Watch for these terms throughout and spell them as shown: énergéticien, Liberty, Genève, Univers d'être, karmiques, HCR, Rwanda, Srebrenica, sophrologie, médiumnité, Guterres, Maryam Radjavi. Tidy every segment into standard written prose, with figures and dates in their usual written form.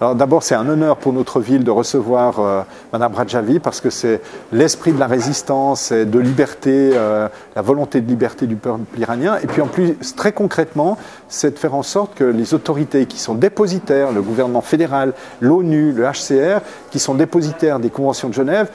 Alors d'abord, c'est un honneur pour notre ville de recevoir Madame Radjavi, parce que c'est l'esprit de la résistance et de liberté, la volonté de liberté du peuple iranien. Et puis en plus, très concrètement, c'est de faire en sorte que les autorités qui sont dépositaires, le gouvernement fédéral, l'ONU, le HCR, qui sont dépositaires des conventions de Genève,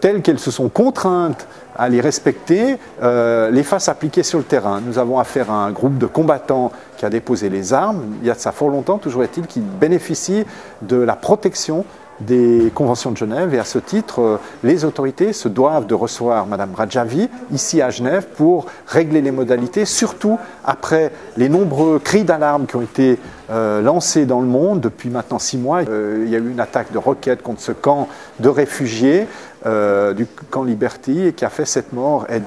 telles qu'elles se sont contraintes à les respecter, les fassent appliquer sur le terrain. Nous avons affaire à un groupe de combattants qui a déposé les armes, il y a de ça fort longtemps, toujours est-il, qui bénéficie de la protection des conventions de Genève. Et à ce titre, les autorités se doivent de recevoir Madame Radjavi ici à Genève pour régler les modalités, surtout après les nombreux cris d'alarme qui ont été lancés dans le monde depuis maintenant 6 mois. Il y a eu une attaque de roquettes contre ce camp de réfugiés, du camp Liberty, et qui a fait 7 morts et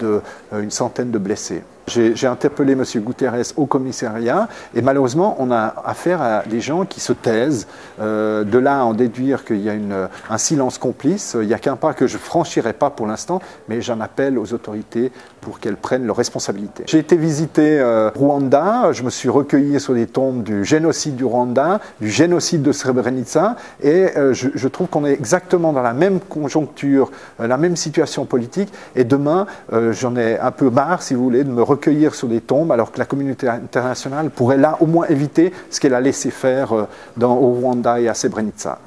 une centaine de blessés. J'ai interpellé M. Guterres au commissariat, et malheureusement on a affaire à des gens qui se taisent. De là à en déduire qu'il y a un silence complice, il n'y a qu'un pas que je ne franchirai pas pour l'instant, mais j'en appelle aux autorités pour qu'elles prennent leurs responsabilités. J'ai été visiter Rwanda, je me suis recueilli sur des tombes du génocide du Rwanda, du génocide de Srebrenica, et je trouve qu'on est exactement dans la même conjoncture, la même situation politique, et demain j'en ai un peu marre, si vous voulez, de me recueillir sur des tombes, alors que la communauté internationale pourrait là au moins éviter ce qu'elle a laissé faire au Rwanda et à Srebrenica.